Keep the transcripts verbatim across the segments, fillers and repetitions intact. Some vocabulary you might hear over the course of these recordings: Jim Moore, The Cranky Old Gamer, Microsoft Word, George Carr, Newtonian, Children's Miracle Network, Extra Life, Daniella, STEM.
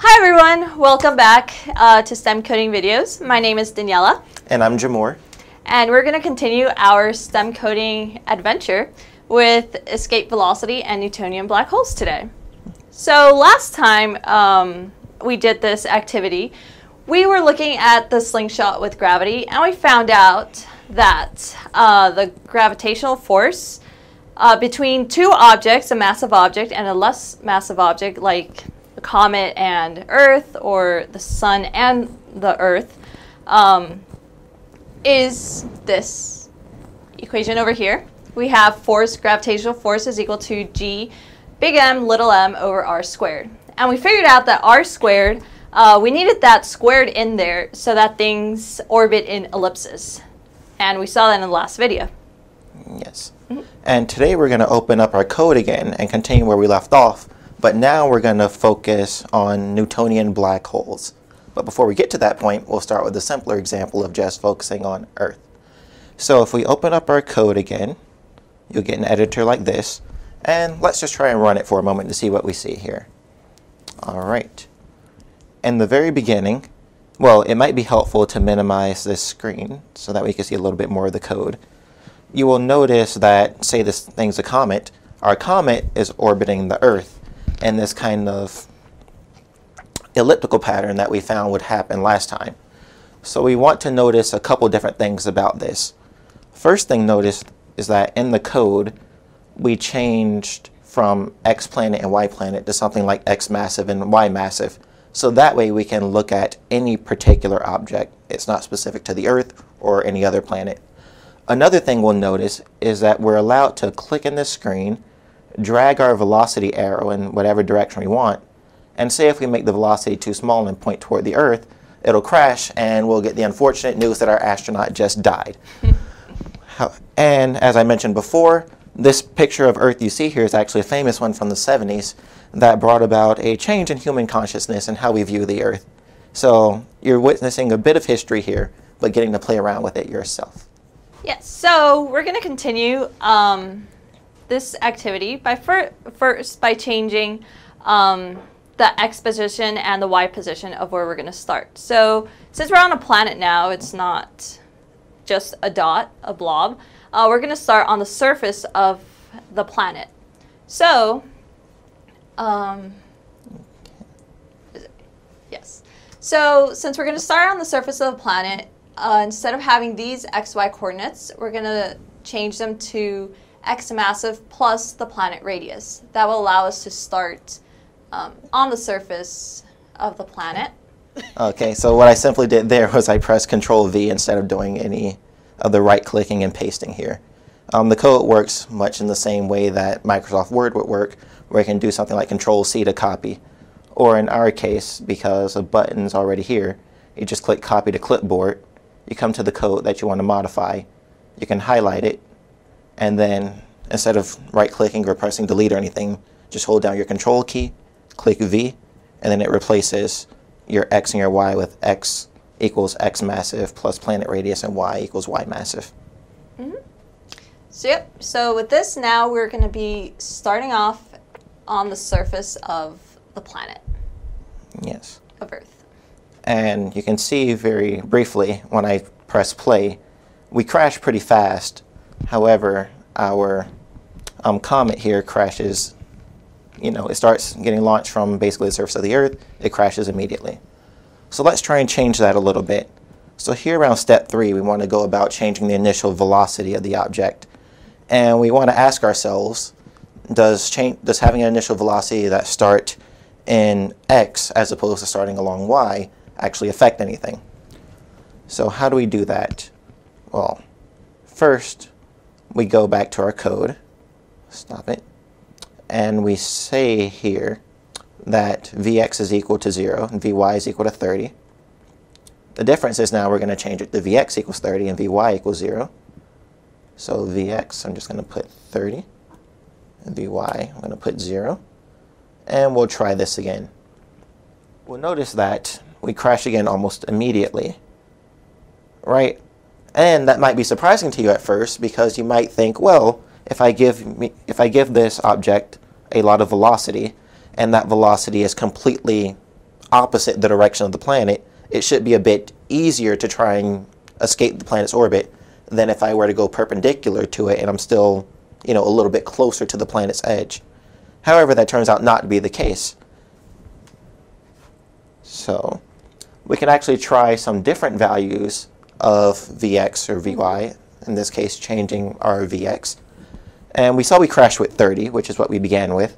Hi everyone, welcome back uh, to STEM Coding Videos. My name is Daniella. And I'm Jim Moore. And we're going to continue our STEM coding adventure with escape velocity and Newtonian black holes today. So last time um, we did this activity, we were looking at the slingshot with gravity, and we found out that uh, the gravitational force uh, between two objects, a massive object and a less massive object like the comet and Earth, or the sun and the Earth, um, is this equation over here. We have force, gravitational force is equal to G big M little m over R squared. And we figured out that R squared, uh, we needed that squared in there so that things orbit in ellipses. And we saw that in the last video. Yes. Mm-hmm. And today we're going to open up our code again and continue where we left off. But now we're going to focus on Newtonian black holes. But before we get to that point, we'll start with a simpler example of just focusing on Earth. So if we open up our code again, you'll get an editor like this. And let's just try and run it for a moment to see what we see here. All right. In the very beginning, well, it might be helpful to minimize this screen so that we can see a little bit more of the code. You will notice that, say this thing's a comet, our comet is orbiting the Earth in this kind of elliptical pattern that we found would happen last time. So we want to notice a couple different things about this. First thing noticed is that in the code we changed from X planet and Y planet to something like X massive and Y massive. So that way we can look at any particular object. It's not specific to the Earth or any other planet. Another thing we'll notice is that we're allowed to click in this screen, drag our velocity arrow in whatever direction we want, and say if we make the velocity too small and point toward the Earth, it'll crash and we'll get the unfortunate news that our astronaut just died. And as I mentioned before, this picture of Earth you see here is actually a famous one from the seventies that brought about a change in human consciousness and how we view the Earth. So you're witnessing a bit of history here, but getting to play around with it yourself. Yes, so we're going to continue um this activity by fir first by changing um, the X position and the Y position of where we're going to start. So since we're on a planet now, it's not just a dot, a blob. Uh, we're going to start on the surface of the planet. So, um, yes. So since we're going to start on the surface of the planet, uh, instead of having these X Y coordinates, we're going to change them to X massive plus the planet radius. That will allow us to start um, on the surface of the planet. Okay, so what I simply did there was I pressed Control V instead of doing any of the right clicking and pasting here. Um, the code works much in the same way that Microsoft Word would work, where you can do something like Control C to copy. Or in our case, because a button's already here, you just click copy to clipboard, you come to the code that you want to modify, you can highlight it, and then instead of right-clicking or pressing delete or anything, just hold down your control key, click V, and then it replaces your X and your Y with X equals X massive plus planet radius and Y equals Y massive. Mm-hmm. So yep, so with this now we're going to be starting off on the surface of the planet. Yes. Of Earth. And you can see very briefly when I press play, we crash pretty fast. However, our um, comet here crashes, you know, it starts getting launched from basically the surface of the Earth, it crashes immediately. So let's try and change that a little bit. So here around step three, we want to go about changing the initial velocity of the object. And we want to ask ourselves, does, change, does having an initial velocity that start in X as opposed to starting along Y actually affect anything? So how do we do that? Well, first, we go back to our code, stop it, and we say here that Vx is equal to zero and Vy is equal to thirty. The difference is now we're going to change it to Vx equals thirty and Vy equals zero. So Vx, I'm just going to put thirty, and Vy, I'm going to put zero, and we'll try this again. We'll notice that we crash again almost immediately, right? And that might be surprising to you at first because you might think, well, if I give me, if I give this object a lot of velocity and that velocity is completely opposite the direction of the planet, it should be a bit easier to try and escape the planet's orbit than if I were to go perpendicular to it and I'm still, you know, a little bit closer to the planet's edge. However, that turns out not to be the case. So we can actually try some different values of Vx or Vy, in this case changing our Vx. And we saw we crashed with thirty, which is what we began with.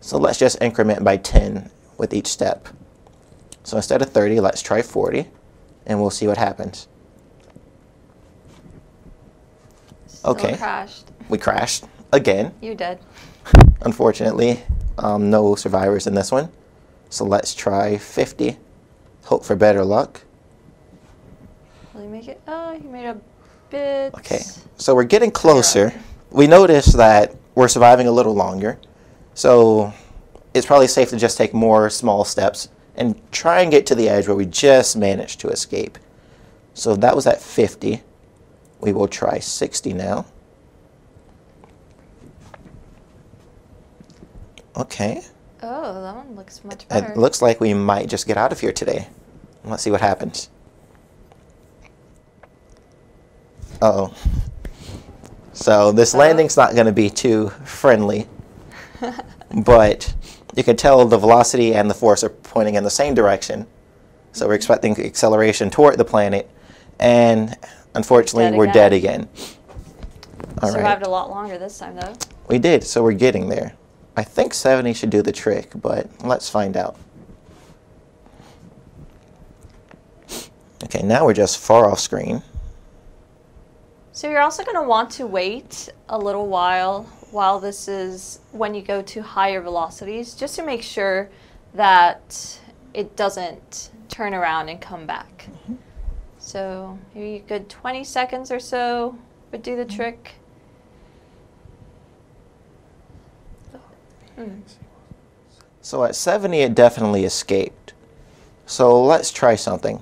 So let's just increment by ten with each step. So instead of thirty, let's try forty, and we'll see what happens. Still okay. Crashed. We crashed again. You did. Unfortunately, um, no survivors in this one. So let's try fifty. Hope for better luck. Will you make it? Oh, you made a bit. Okay, so we're getting closer. Yeah. We notice that we're surviving a little longer. So it's probably safe to just take more small steps and try and get to the edge where we just managed to escape. So that was at fifty. We will try sixty now. Okay. Oh, that one looks much better. It looks like we might just get out of here today. Let's see what happens. Uh-oh. So this uh-oh. landing's not going to be too friendly. But you can tell the velocity and the force are pointing in the same direction. So we're expecting acceleration toward the planet. And unfortunately, dead we're again. dead again. All right. Survived a lot longer this time, though. We did, so we're getting there. I think seventy should do the trick, but let's find out. Okay, now we're just far off screen. So you're also going to want to wait a little while while this is when you go to higher velocities, just to make sure that it doesn't turn around and come back. Mm-hmm. So maybe a good twenty seconds or so would do the trick. Mm. So at seventy, it definitely escaped. So let's try something.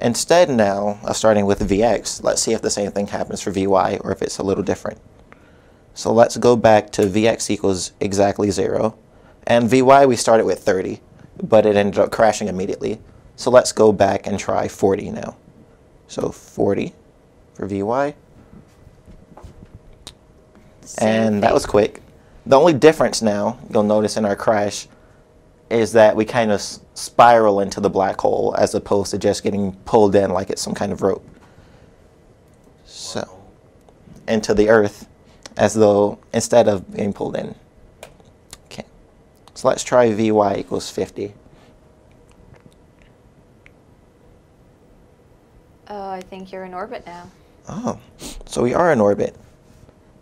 Instead now of starting with Vx, let's see if the same thing happens for Vy or if it's a little different. So let's go back to Vx equals exactly zero. And Vy we started with thirty, but it ended up crashing immediately. So let's go back and try forty now. So forty for Vy. Same and thing. That was quick. The only difference now, you'll notice in our crash, is that we kind of spiral into the black hole as opposed to just getting pulled in like it's some kind of rope. So, into the earth as though instead of being pulled in. Okay, so let's try Vy equals fifty. Oh, I think you're in orbit now. Oh, so we are in orbit.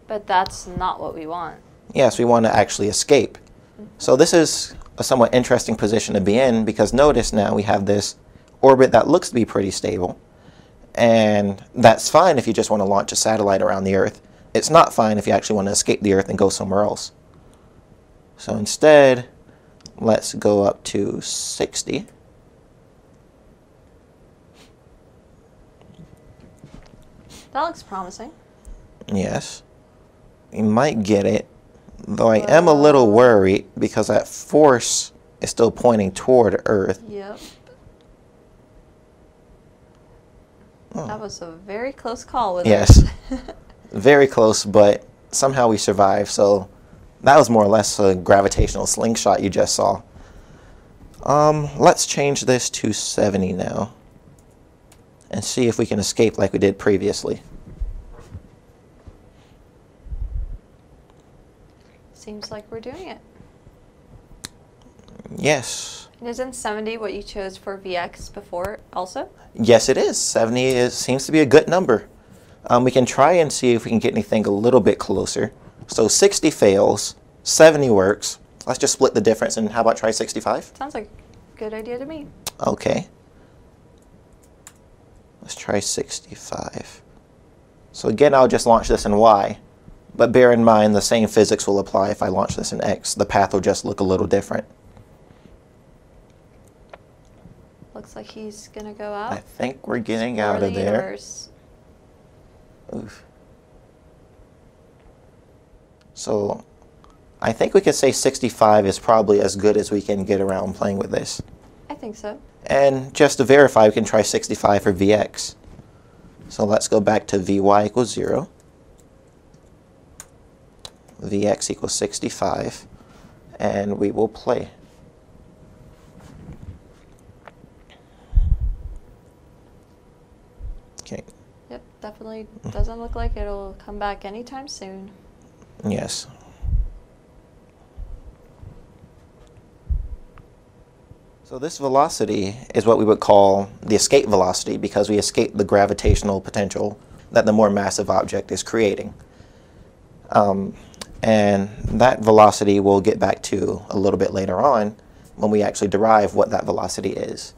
But that's not what we want. Yes, we want to actually escape. So this is a somewhat interesting position to be in because notice now we have this orbit that looks to be pretty stable. And that's fine if you just want to launch a satellite around the Earth. It's not fine if you actually want to escape the Earth and go somewhere else. So instead, let's go up to sixty. That looks promising. Yes. You might get it. Though I am a little worried because that force is still pointing toward Earth. Yep. Oh. That was a very close call with yes. It. Yes. Very close, but somehow we survived. So that was more or less a gravitational slingshot you just saw. Um, let's change this to seventy now and see if we can escape like we did previously. Seems like we're doing it. Yes. And isn't seventy what you chose for Vx before also? Yes, it is. seventy is, seems to be a good number. Um, we can try and see if we can get anything a little bit closer. So sixty fails, seventy works. Let's just split the difference and how about try sixty-five? Sounds like a good idea to me. Okay. Let's try sixty-five. So again, I'll just launch this in Y. But bear in mind, the same physics will apply if I launch this in X. The path will just look a little different. Looks like he's going to go out. I think we're getting out of there. Oof. So I think we could say sixty-five is probably as good as we can get around playing with this. think so. And just to verify, we can try sixty-five for Vx. So let's go back to Vy equals zero. Vx equals sixty-five. And we will play. Okay. Yep, definitely doesn't look like it'll come back anytime soon. Yes. So this velocity is what we would call the escape velocity, because we escape the gravitational potential that the more massive object is creating. Um, and that velocity we'll get back to a little bit later on when we actually derive what that velocity is.